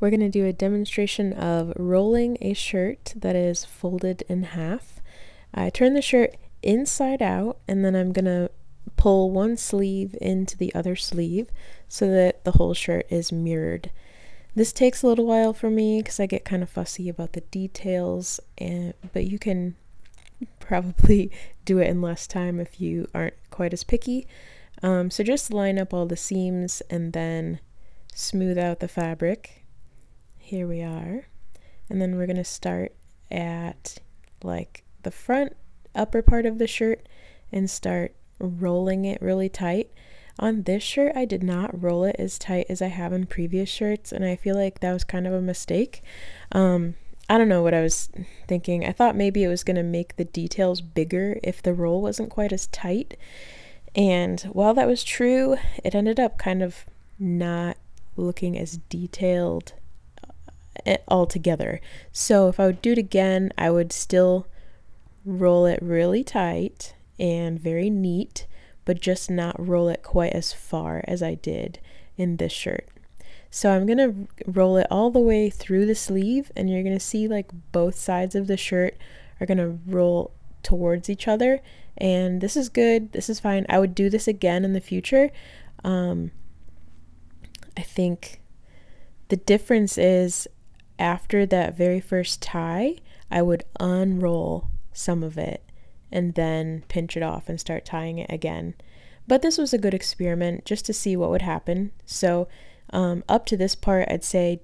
We're going to do a demonstration of rolling a shirt that is folded in half. I turn the shirt inside out, and then I'm going to pull one sleeve into the other sleeve so that the whole shirt is mirrored. This takes a little while for me because I get kind of fussy about the details, but you can probably do it in less time if you aren't quite as picky. So just line up all the seams and then smooth out the fabric. Here we are. And then we're going to start at like the front upper part of the shirt and start rolling it really tight. On this shirt, I did not roll it as tight as I have in previous shirts, and I feel like that was kind of a mistake. I don't know what I was thinking. I thought maybe it was going to make the details bigger if the roll wasn't quite as tight. And while that was true, it ended up kind of not looking as detailed altogether. So if I would do it again, I would still roll it really tight and very neat, but just not roll it quite as far as I did in this shirt. So I'm going to roll it all the way through the sleeve, and you're going to see like both sides of the shirt are going to roll towards each other, and this is good, this is fine. I would do this again in the future. I think the difference is after that very first tie, I would unroll some of it and then pinch it off and start tying it again. But this was a good experiment just to see what would happen. So up to this part, I'd say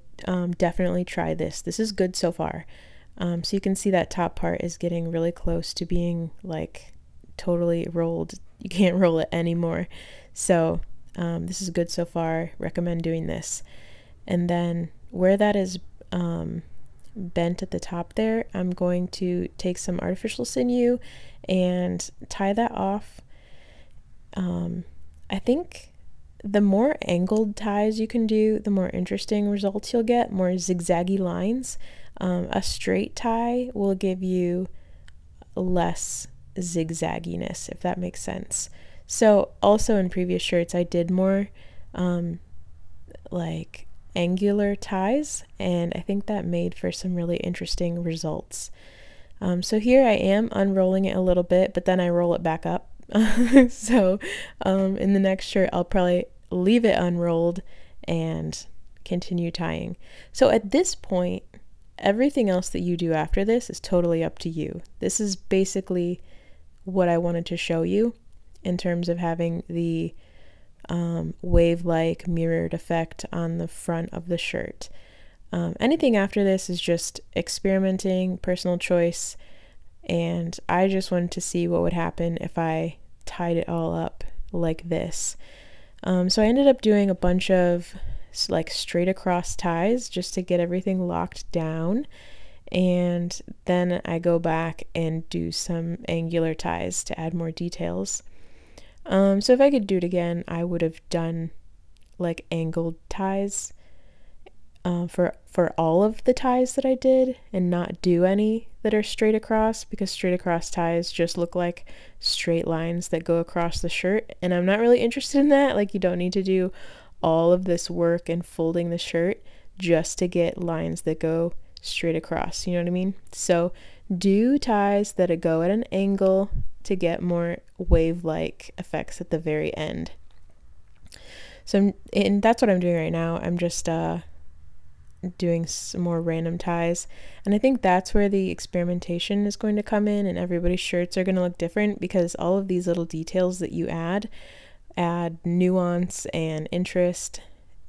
definitely try this. This is good so far. So you can see that top part is getting really close to being like totally rolled. You can't roll it anymore. So this is good so far. Recommend doing this. And then where that is bent at the top there, I'm going to take some artificial sinew and tie that off. I think the more angled ties you can do, the more interesting results you'll get, more zigzaggy lines. A straight tie will give you less zigzagginess, if that makes sense. So also in previous shirts, I did more like angular ties, and I think that made for some really interesting results. So here I am unrolling it a little bit, but then I roll it back up. So in the next shirt, I'll probably leave it unrolled and continue tying. So at this point, everything else that you do after this is totally up to you. This is basically what I wanted to show you in terms of having the wave-like mirrored effect on the front of the shirt. Anything after this is just experimenting, personal choice, and I just wanted to see what would happen if I tied it all up like this. So I ended up doing a bunch of like straight across ties just to get everything locked down, and then I go back and do some angular ties to add more details. So if I could do it again, I would have done like angled ties for all of the ties that I did, and not do any that are straight across, because straight across ties just look like straight lines that go across the shirt, and I'm not really interested in that. Like, you don't need to do all of this work and folding the shirt just to get lines that go straight across, you know what I mean? So do ties that go at an angle to get more wave-like effects at the very end. So, and that's what I'm doing right now. I'm just doing some more random ties, and I think that's where the experimentation is going to come in, and everybody's shirts are going to look different because all of these little details that you add nuance and interest.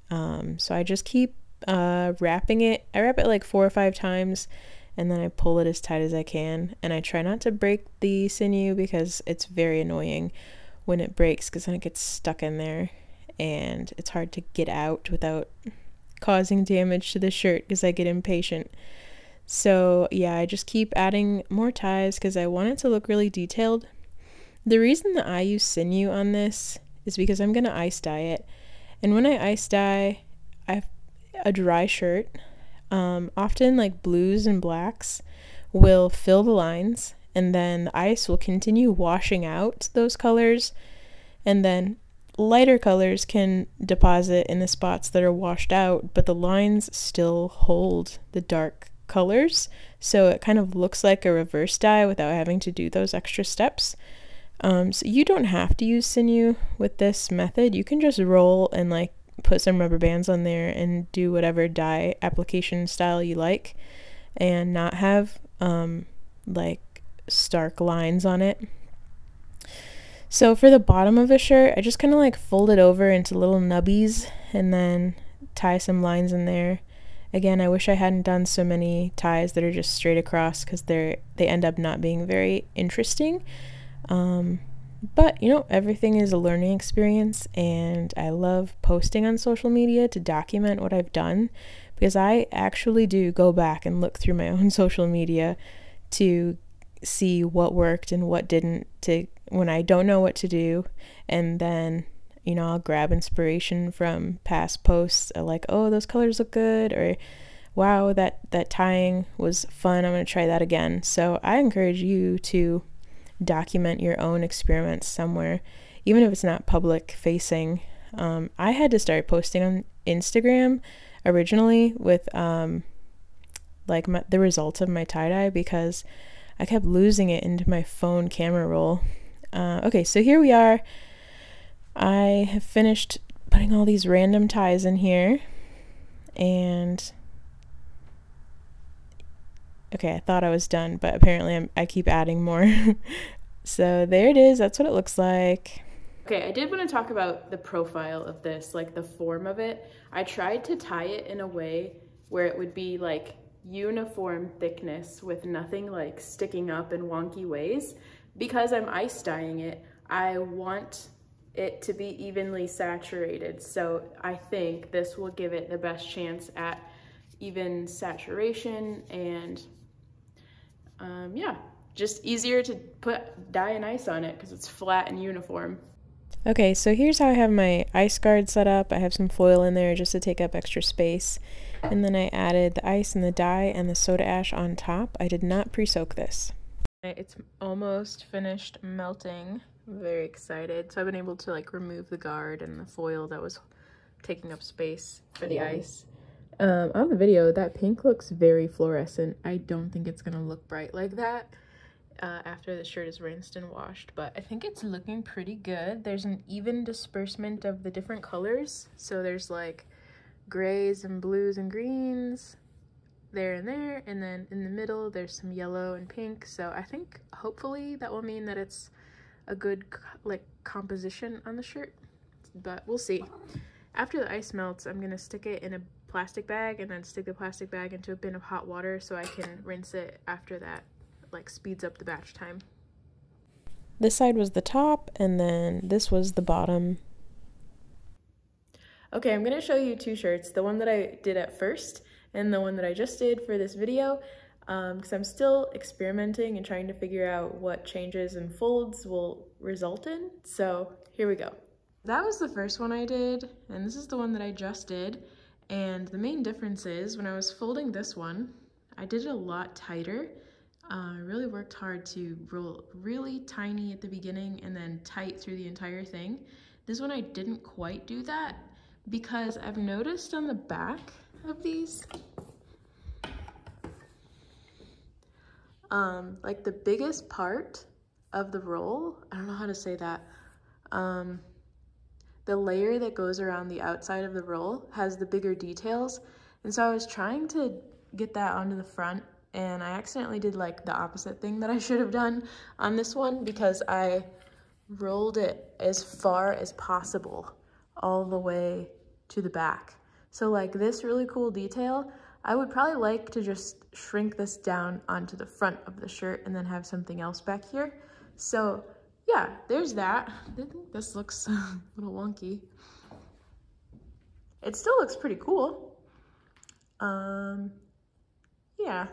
So I just keep wrapping it. I wrap it like 4 or 5 times, and then I pull it as tight as I can, and I try not to break the sinew because it's very annoying when it breaks, because then it gets stuck in there and it's hard to get out without causing damage to the shirt because I get impatient. So yeah, I just keep adding more ties because I want it to look really detailed. The reason that I use sinew on this is because I'm going to ice dye it, and when I ice dye a dry shirt, often like blues and blacks will fill the lines, and then the ice will continue washing out those colors, and then Lighter colors can deposit in the spots that are washed out, but the lines still hold the dark colors, so it kind of looks like a reverse dye without having to do those extra steps. So you don't have to use sinew with this method. You can just roll and like put some rubber bands on there and do whatever dye application style you like and not have like stark lines on it. So for the bottom of the shirt, I just kind of like fold it over into little nubbies and then tie some lines in there. Again, I wish I hadn't done so many ties that are just straight across because they end up not being very interesting. But you know, everything is a learning experience, and I love posting on social media to document what I've done, because I actually do go back and look through my own social media to see what worked and what didn't, to when I don't know what to do. And then, you know, I'll grab inspiration from past posts, like, oh, those colors look good, or wow, that tying was fun, I'm gonna try that again. So I encourage you to document your own experiments somewhere, even if it's not public facing. I had to start posting on Instagram originally with like the results of my tie-dye, because I kept losing it into my phone camera roll. Okay, so here we are. I have finished putting all these random ties in here, and okay, I thought I was done, but apparently I keep adding more. So there it is, that's what it looks like. Okay, I did want to talk about the profile of this, like the form of it. I tried to tie it in a way where it would be like uniform thickness with nothing like sticking up in wonky ways. Because I'm ice dyeing it, I want it to be evenly saturated. So I think this will give it the best chance at even saturation, and yeah, just easier to put dye and ice on it because it's flat and uniform. Okay, so here's how I have my ice guard set up. I have some foil in there just to take up extra space, and then I added the ice and the dye and the soda ash on top. I did not pre-soak this. It's almost finished melting. I'm very excited. So I've been able to like remove the guard and the foil that was taking up space for the ice. On the video, that pink looks very fluorescent. I don't think it's gonna look bright like that after the shirt is rinsed and washed, but I think it's looking pretty good. There's an even disbursement of the different colors. So there's like grays and blues and greens there and there, and then in the middle there's some yellow and pink. So I think hopefully that will mean that it's a good like composition on the shirt, but we'll see. After the ice melts, I'm gonna stick it in a plastic bag and then stick the plastic bag into a bin of hot water so I can rinse it after that, like speeds up the batch time. This side was the top, and then this was the bottom. Okay, I'm gonna show you two shirts, the one that I did at first and the one that I just did for this video, because I'm still experimenting and trying to figure out what changes and folds will result in. So here we go. That was the first one I did, and this is the one that I just did. And the main difference is when I was folding this one, I did it a lot tighter. I really worked hard to roll really tiny at the beginning and then tight through the entire thing. This one I didn't quite do that, because I've noticed on the back of these, like the biggest part of the roll, I don't know how to say that, the layer that goes around the outside of the roll has the bigger details. And so I was trying to get that onto the front, and I accidentally did like the opposite thing that I should have done on this one, because I rolled it as far as possible all the way to the back. So like this really cool detail, I would probably like to just shrink this down onto the front of the shirt and then have something else back here. So yeah, there's that. I think this looks a little wonky. It still looks pretty cool. Yeah.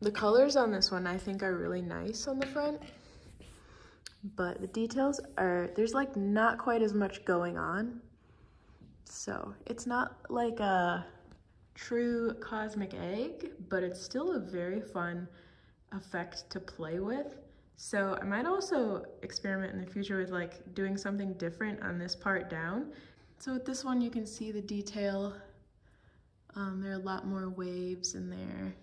The colors on this one I think are really nice on the front, but the details are, there's like not quite as much going on. So it's not like a true cosmic egg, but it's still a very fun effect to play with. So I might also experiment in the future with like doing something different on this part down. So with this one you can see the detail. There are a lot more waves in there.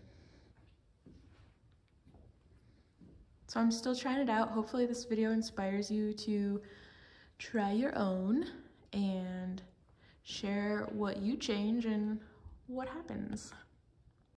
So I'm still trying it out. Hopefully this video inspires you to try your own and share what you change and what happens.